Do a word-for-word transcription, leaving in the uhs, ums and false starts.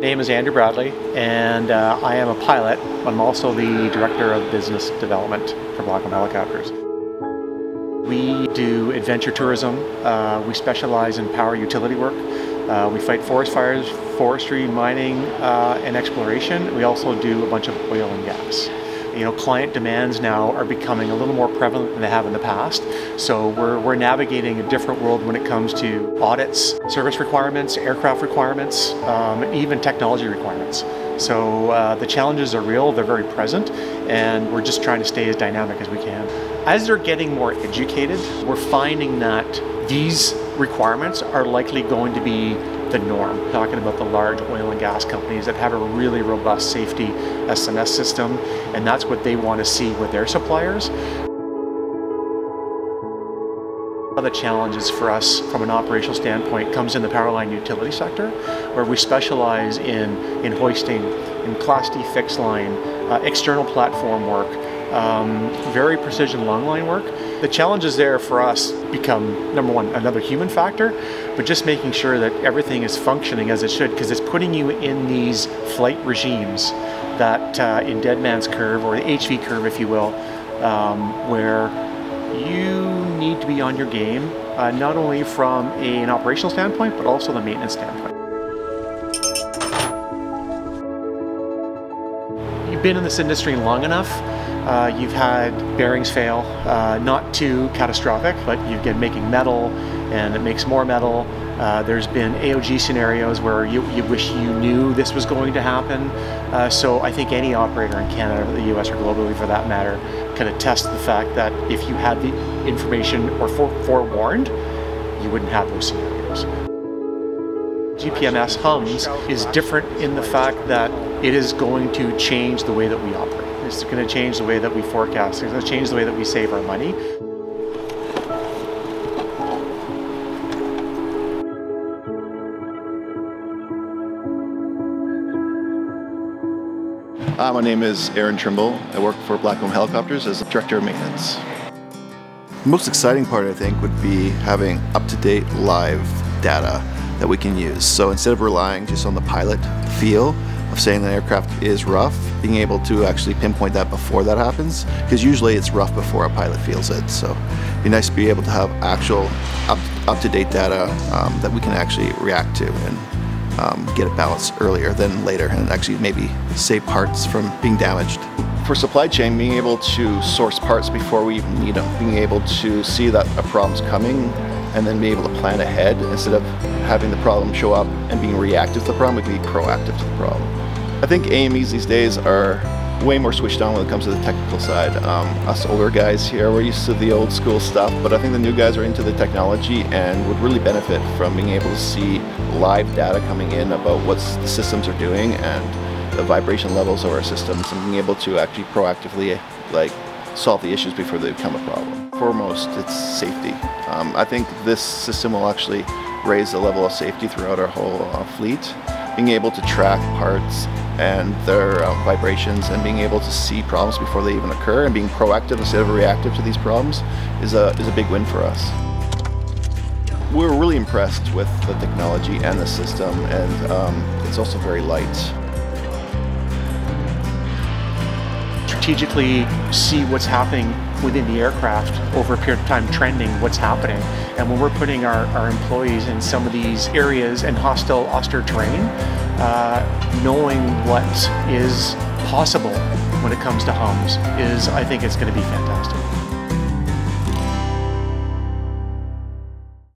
My name is Andrew Bradley, and uh, I am a pilot. I'm also the Director of Business Development for Blackcomb Helicopters. We do adventure tourism. Uh, we specialize in power utility work. Uh, we fight forest fires, forestry, mining, uh, and exploration. We also do a bunch of oil and gas. You know, client demands now are becoming a little more prevalent than they have in the past. So we're, we're navigating a different world when it comes to audits, service requirements, aircraft requirements, um, even technology requirements. So uh, the challenges are real, they're very present, and we're just trying to stay as dynamic as we can. As they're getting more educated, we're finding that these requirements are likely going to be the norm. Talking about the large oil and gas companies that have a really robust safety S M S system, and that's what they want to see with their suppliers. One of the challenges for us from an operational standpoint comes in the power line utility sector, where we specialize in, in hoisting, in Class D fixed line, uh, external platform work, Um, very precision long line work. The challenges there for us become, number one, another human factor, but just making sure that everything is functioning as it should, because it's putting you in these flight regimes that uh, in Dead Man's Curve, or the H V curve if you will, um, where you need to be on your game, uh, not only from a, an operational standpoint, but also the maintenance standpoint. You've been in this industry long enough, Uh, you've had bearings fail, uh, not too catastrophic, but you've been making metal and it makes more metal. Uh, there's been A O G scenarios where you, you wish you knew this was going to happen. Uh, so I think any operator in Canada, or the U S, or globally for that matter, can attest to the fact that if you had the information or fore forewarned, you wouldn't have those scenarios. G P M S HUMs is different in the fact that it is going to change the way that we operate. It's going to change the way that we forecast. It's going to change the way that we save our money. Hi, my name is Aaron Trimble. I work for Blackcomb Helicopters as the Director of Maintenance. The most exciting part, I think, would be having up-to-date live data that we can use. So instead of relying just on the pilot feel of saying the aircraft is rough, being able to actually pinpoint that before that happens, because usually it's rough before a pilot feels it. So it'd be nice to be able to have actual up, up-to-date data um, that we can actually react to and um, get it balanced earlier than later, and actually maybe save parts from being damaged. For supply chain, being able to source parts before we even need them, being able to see that a problem's coming, and then be able to plan ahead instead of having the problem show up and being reactive to the problem, we can be proactive to the problem. I think A M Es these days are way more switched on when it comes to the technical side. Um, us older guys here, we're used to the old school stuff, but I think the new guys are into the technology and would really benefit from being able to see live data coming in about what the systems are doing and the vibration levels of our systems, and being able to actually proactively like solve the issues before they become a problem. Foremost, it's safety. Um, I think this system will actually raise the level of safety throughout our whole uh, fleet. Being able to track parts and their uh, vibrations, and being able to see problems before they even occur, and being proactive instead of reactive to these problems is a, is a big win for us. We're really impressed with the technology and the system, and um, it's also very light. Strategically see what's happening within the aircraft over a period of time, trending what's happening. And when we're putting our, our employees in some of these areas and hostile, austere terrain, uh, knowing what is possible when it comes to HUMs is, I think it's going to be fantastic.